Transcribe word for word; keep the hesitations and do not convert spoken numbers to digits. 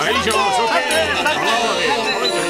Hey, Joe, it's okay.